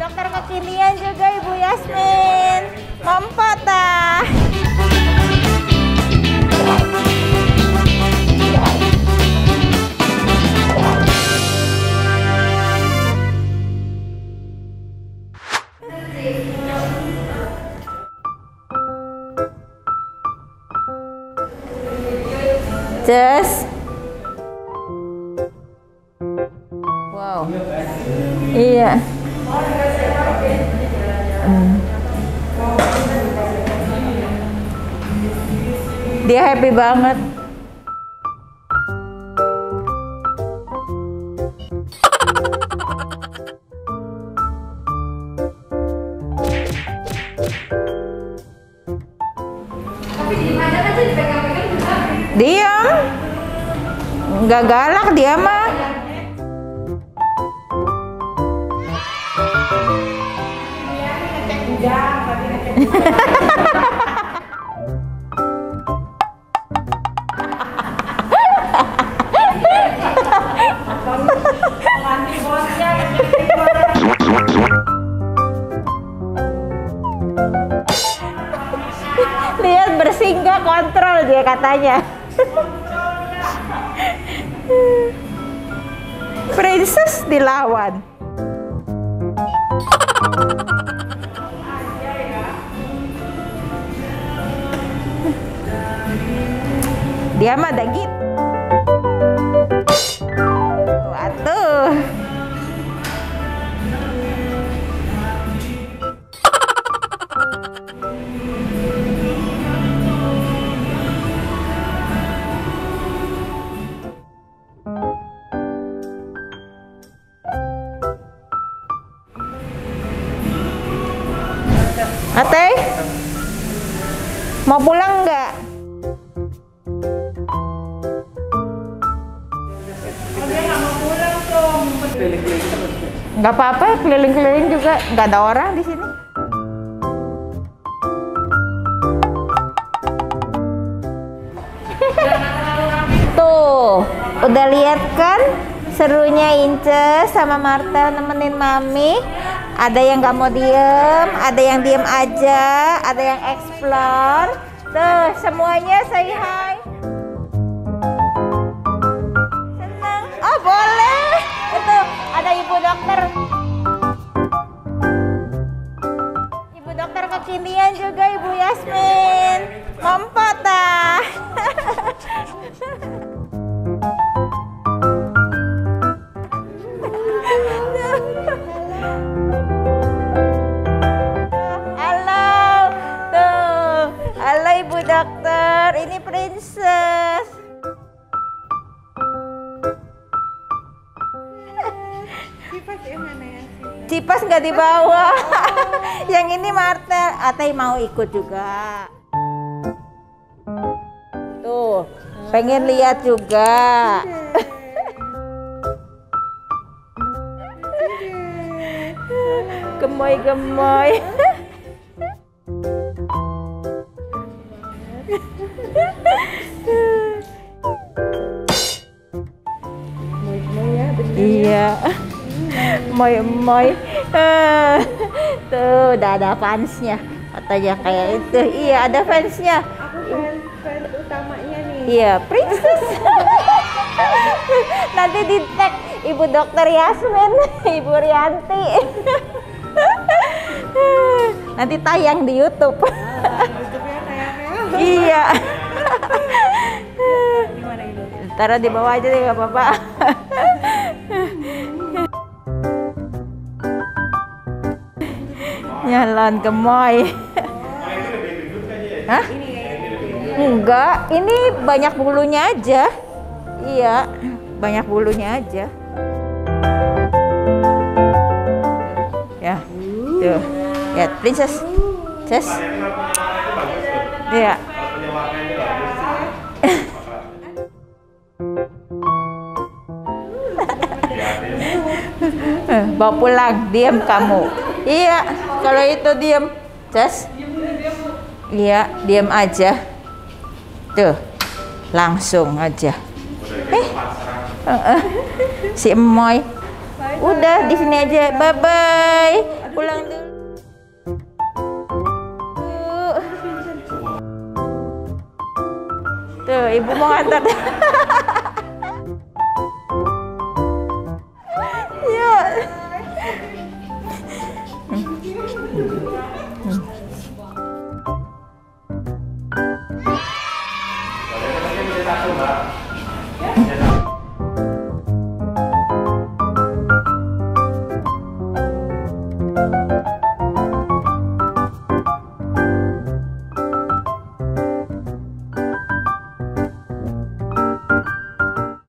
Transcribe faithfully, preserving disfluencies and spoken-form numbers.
Dokter kekinian juga Ibu Yasmin Mampot. Just wow, iya. Hmm. Dia happy banget. Diam, nggak galak dia mah. Lihat bersinggah kontrol dia katanya. Princess dilawan. Dia mah ada gitu. Waduh. Ate, mau pulang nggak? Nggak apa-apa, keliling-keliling juga nggak ada orang di sini. Tuh, udah lihat kan serunya Inces sama Martha nemenin mami. Ada yang nggak mau diem, ada yang diem aja, ada yang explore. Tuh, semuanya say hi. Senang? Oh boleh. Itu ada ibu dokter. Ibu dokter kekinian juga Ibu Yasmin Mampot dah. Dokter, ini princess. Cipas yang mana ya? Cipas nggak dibawa. Yang ini Martha, Atay mau ikut juga. Tuh, pengen lihat juga. Gemoy-gemoy. Iya, moy-moy. Tuh, udah ada fansnya. Katanya kayak itu. Iya, ada fansnya. Aku fans, fans utamanya nih. Iya, princess. Nanti di tag Ibu Dokter Yasmin, Ibu Rianti. Nanti tayang di YouTube. Iya. Taruh di bawah aja deh, nggak apa-apa. Nyalon gemoy. Hah? Enggak, ini banyak bulunya aja. Iya, banyak bulunya aja. Ya, tuh. Ya, princess. Ces. Iya. Bawa pulang, diam kamu. Iya, kalau itu diam. Ces. Iya, diam aja. Tuh, langsung aja. Eh, uh -uh. Si Emoy. Udah di sini aja. Bye bye. pulang dulu. Tuh, ibu mau antar. Yuk. Thank you.